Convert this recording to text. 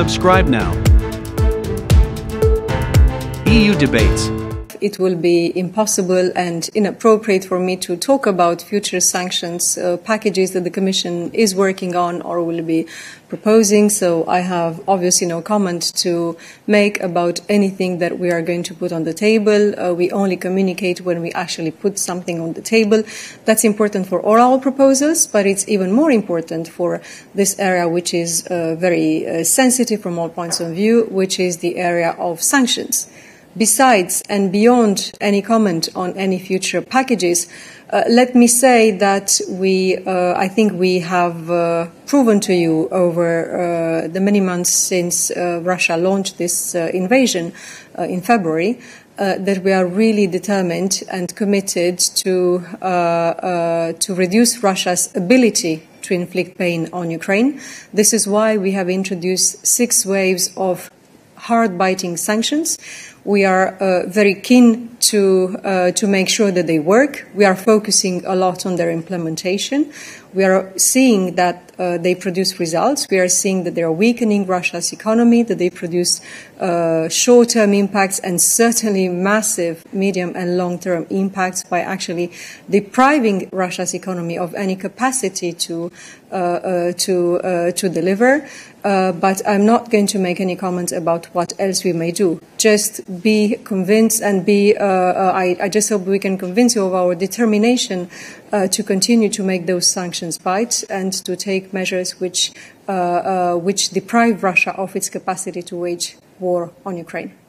Subscribe now. EU Debates. It will be impossible and inappropriate for me to talk about future sanctions packages that the Commission is working on or will be proposing. So I have obviously no comment to make about anything that we are going to put on the table. We only communicate when we actually put something on the table. That's important for all proposals, but it's even more important for this area, which is very sensitive from all points of view, which is the area of sanctions. Besides and beyond any comment on any future packages, let me say that I think we have proven to you over the many months since Russia launched this invasion in February, that we are really determined and committed to reduce Russia's ability to inflict pain on Ukraine. This is why we have introduced 6 waves of hard-biting sanctions. We are very keen to make sure that they work. We are focusing a lot on their implementation. We are seeing that they produce results. We are seeing that they are weakening Russia's economy, that they produce short-term impacts and certainly massive medium and long-term impacts by actually depriving Russia's economy of any capacity to deliver. But I'm not going to make any comments about what else we may do. Just be convinced and be, I just hope we can convince you of our determination to continue to make those sanctions bite and to take measures which deprive Russia of its capacity to wage war on Ukraine.